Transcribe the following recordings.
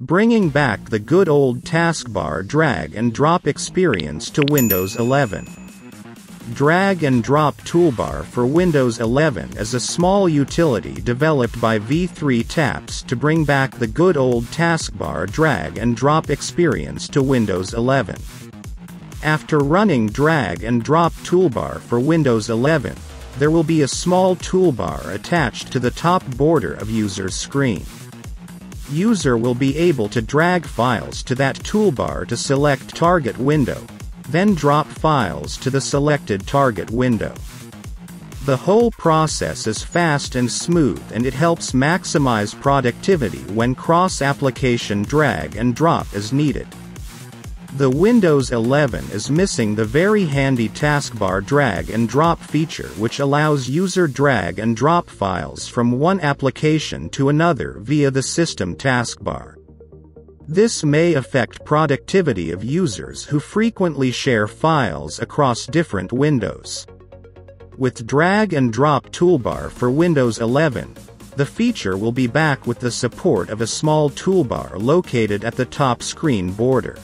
Bringing back the good old taskbar drag and drop experience to Windows 11. Drag and drop toolbar for Windows 11 is a small utility developed by V3TApps to bring back the good old taskbar drag and drop experience to Windows 11. After running drag and drop toolbar for Windows 11, there will be a small toolbar attached to the top border of user's screen. User will be able to drag files to that toolbar to select target window, then drop files to the selected target window. The whole process is fast and smooth, and it helps maximize productivity when cross-application drag and drop is needed. The Windows 11 is missing the very handy taskbar drag and drop feature, which allows user drag and drop files from one application to another via the system taskbar. This may affect productivity of users who frequently share files across different windows. With drag and drop toolbar for Windows 11, the feature will be back with the support of a small toolbar located at the top screen border.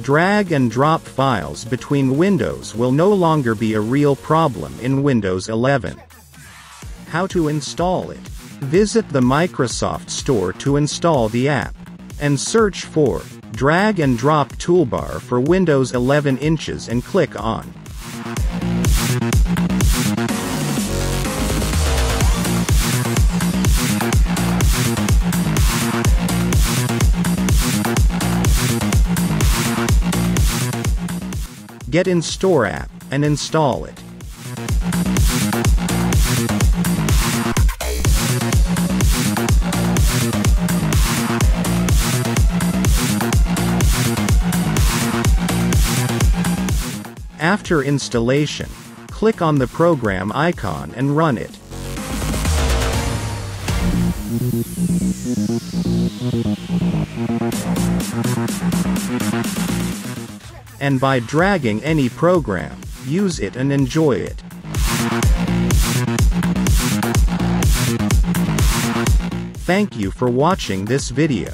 Drag and drop files between windows will no longer be a real problem in Windows 11. How to install it? Visit the Microsoft Store to install the app, and search for Drag and Drop Toolbar for Windows 11 Inches and click on. Get in Store app and install it. After installation, click on the program icon and run it. And by dragging any program, use it and enjoy it. Thank you for watching this video.